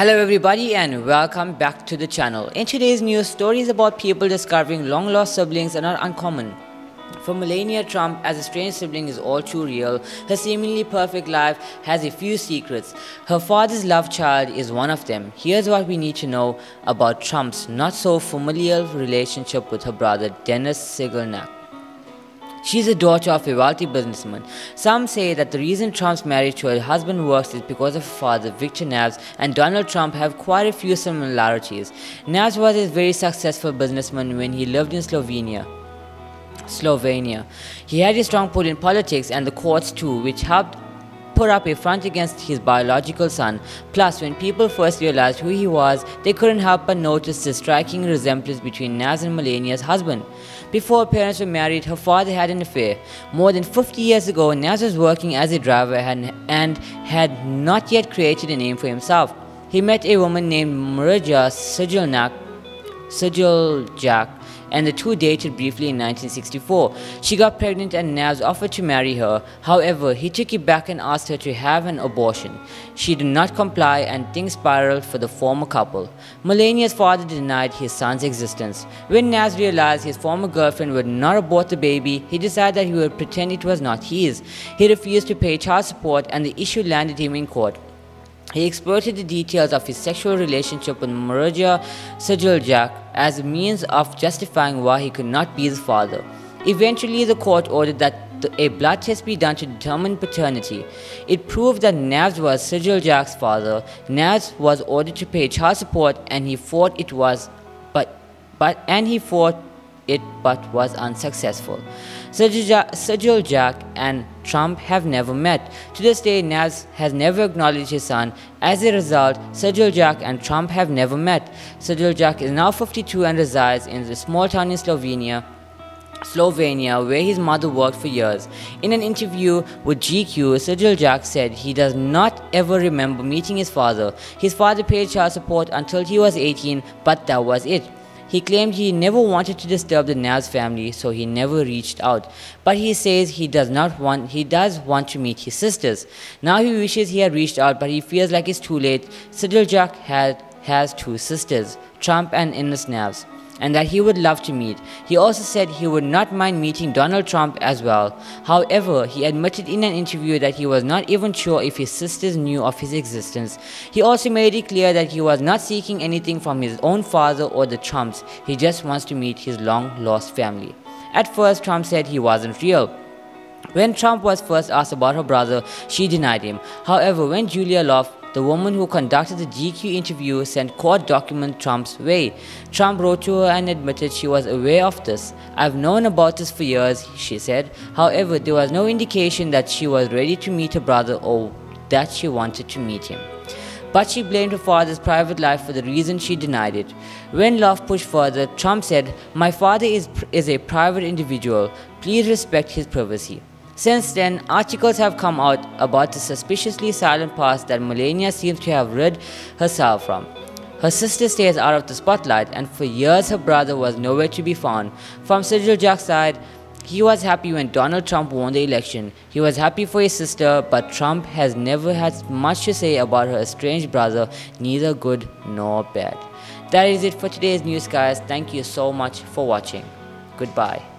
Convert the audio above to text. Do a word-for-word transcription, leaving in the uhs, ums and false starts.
Hello everybody and welcome back to the channel. In today's news, stories about people discovering long-lost siblings are not uncommon. For Melania Trump, as a strange sibling is all too real, her seemingly perfect life has a few secrets. Her father's love child is one of them. Here's what we need to know about Trump's not-so-familial relationship with her brother Denis Cigelnjak. She is the daughter of a wealthy businessman. Some say that the reason Trump's marriage to her husband works is because of her father, Viktor Knavs, and Donald Trump have quite a few similarities. Knavs was a very successful businessman when he lived in Slovenia. Slovenia. He had a strong pull in politics and the courts too, which helped put up a front against his biological son. Plus, when people first realized who he was, they couldn't help but notice the striking resemblance between Knavs and Melania's husband. Before her parents were married, her father had an affair. More than fifty years ago, Knavs was working as a driver and, and had not yet created a name for himself. He met a woman named Marija Sigiljak, Sigiljak, and the two dated briefly in nineteen sixty-four. She got pregnant and Knavs offered to marry her. However, he took it back and asked her to have an abortion. She did not comply and things spiraled for the former couple. Melania's father denied his son's existence. When Knavs realized his former girlfriend would not abort the baby, he decided that he would pretend it was not his. He refused to pay child support and the issue landed him in court. He exploited the details of his sexual relationship with Marija Sigiljak as a means of justifying why he could not be the father. Eventually, the court ordered that a blood test be done to determine paternity. It proved that Knavs was Sigiljak's father. Knavs was ordered to pay child support, and he fought it was, but, but, and he fought it but was unsuccessful. Sigiljak and Trump have never met. To this day, Knavs has never acknowledged his son. As a result, Sigiljak and Trump have never met. Sigiljak is now fifty-two and resides in the small town in Slovenia, Slovenia, where his mother worked for years. In an interview with G Q, Sigiljak said he does not ever remember meeting his father. His father paid child support until he was eighteen, but that was it. He claimed he never wanted to disturb the Knavs family, so he never reached out. But he says he does not want he does want to meet his sisters. Now he wishes he had reached out, but he feels like it's too late. Sigiljak had has two sisters, Trump and Ines Knavs, and that he would love to meet. He also said he would not mind meeting Donald Trump as well. However, he admitted in an interview that he was not even sure if his sisters knew of his existence. He also made it clear that he was not seeking anything from his own father or the Trumps. He just wants to meet his long-lost family. At first, Trump said he wasn't real. When Trump was first asked about her brother, she denied him. However, when Julia Love, the woman who conducted the G Q interview, sent court documents Trump's way, Trump wrote to her and admitted she was aware of this. "I've known about this for years," she said. However, there was no indication that she was ready to meet her brother or that she wanted to meet him. But she blamed her father's private life for the reason she denied it. When Love pushed further, Trump said, "My father is, is a private individual. Please respect his privacy." Since then, articles have come out about the suspiciously silent past that Melania seems to have rid herself from. Her sister stays out of the spotlight, and for years her brother was nowhere to be found. From Sigiljak's side, he was happy when Donald Trump won the election. He was happy for his sister, but Trump has never had much to say about her estranged brother, neither good nor bad. That is it for today's news, guys. Thank you so much for watching. Goodbye.